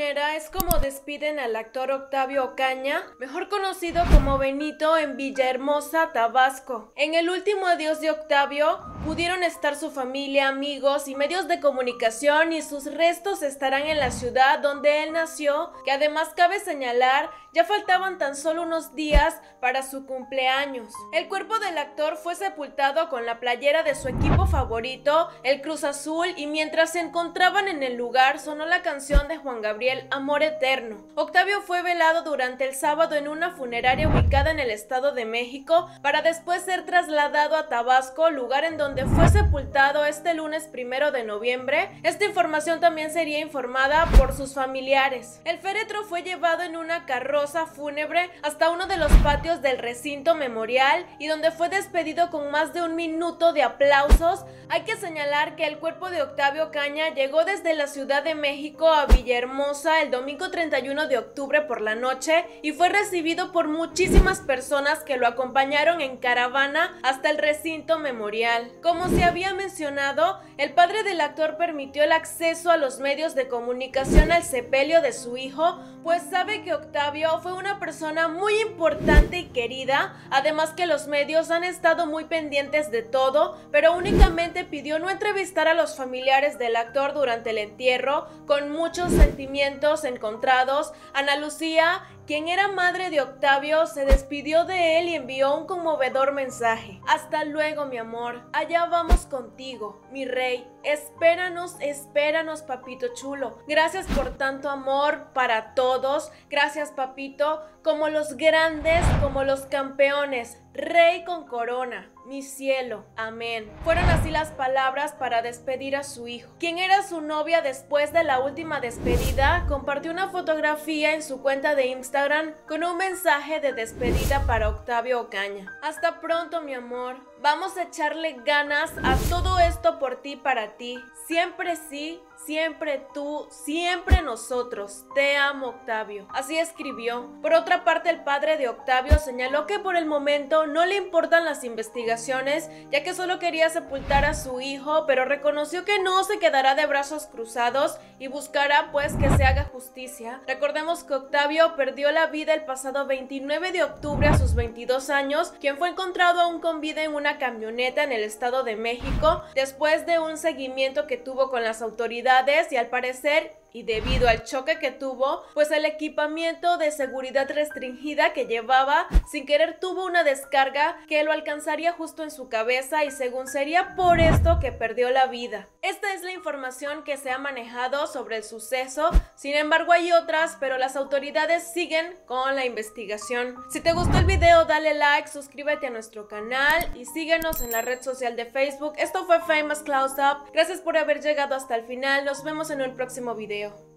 manera es como despiden al actor Octavio Ocaña, mejor conocido como Benito, en Villahermosa, Tabasco. En el último adiós de Octavio pudieron estar su familia, amigos y medios de comunicación, y sus restos estarán en la ciudad donde él nació, que además cabe señalar ya faltaban tan solo unos días para su cumpleaños. El cuerpo del actor fue sepultado con la playera de su equipo favorito, el Cruz Azul, y mientras se encontraban en el lugar sonó la canción de Juan Gabriel, Amor Eterno. Octavio fue velado durante el sábado en una funeraria ubicada en el Estado de México, para después ser trasladado a Tabasco, lugar en donde fue sepultado este lunes 1 de noviembre. Esta información también sería informada por sus familiares. El féretro fue llevado en una carroza fúnebre hasta uno de los patios del recinto memorial, y donde fue despedido con más de un minuto de aplausos. Hay que señalar que el cuerpo de Octavio Ocaña llegó desde la Ciudad de México a Villahermosa el domingo 31 de octubre por la noche, y fue recibido por muchísimas personas que lo acompañaron en caravana hasta el recinto memorial. Como se había mencionado, el padre del actor permitió el acceso a los medios de comunicación al sepelio de su hijo, pues sabe que Octavio fue una persona muy importante y querida, además que los medios han estado muy pendientes de todo, pero únicamente pidió no entrevistar a los familiares del actor durante el entierro, con muchos sentimientos encontrados. Ana Lucía, quien era madre de Octavio, se despidió de él y envió un conmovedor mensaje. Hasta luego, mi amor, allá vamos contigo, mi rey, espéranos, papito chulo, gracias por tanto amor para todos, gracias papito, como los grandes, como los campeones, rey con corona, mi cielo, amén. Fueron así las palabras para despedir a su hijo. Quien era su novia después de la última despedida, compartió una fotografía en su cuenta de Instagram con un mensaje de despedida para Octavio Ocaña. Hasta pronto, mi amor, vamos a echarle ganas a todo esto por ti, para ti. Siempre sí, siempre tú, siempre nosotros. Te amo, Octavio. Así escribió. Por otra parte, el padre de Octavio señaló que por el momento no le importan las investigaciones, ya que solo quería sepultar a su hijo, pero reconoció que no se quedará de brazos cruzados y buscará pues que se haga justicia. Recordemos que Octavio perdió la vida el pasado 29 de octubre a sus 22 años, quien fue encontrado aún con vida en una camioneta en el Estado de México, después de un seguimiento que tuvo con las autoridades, y al parecer, y debido al choque que tuvo, pues el equipamiento de seguridad restringida que llevaba, sin querer tuvo una descarga que lo alcanzaría justo en su cabeza, y según sería por esto que perdió la vida. Esta es la información que se ha manejado sobre el suceso. Sin embargo, hay otras, pero las autoridades siguen con la investigación. Si te gustó el video, dale like, suscríbete a nuestro canal y síguenos en la red social de Facebook. Esto fue Famous Close Up. Gracias por haber llegado hasta el final. Nos vemos en un próximo video.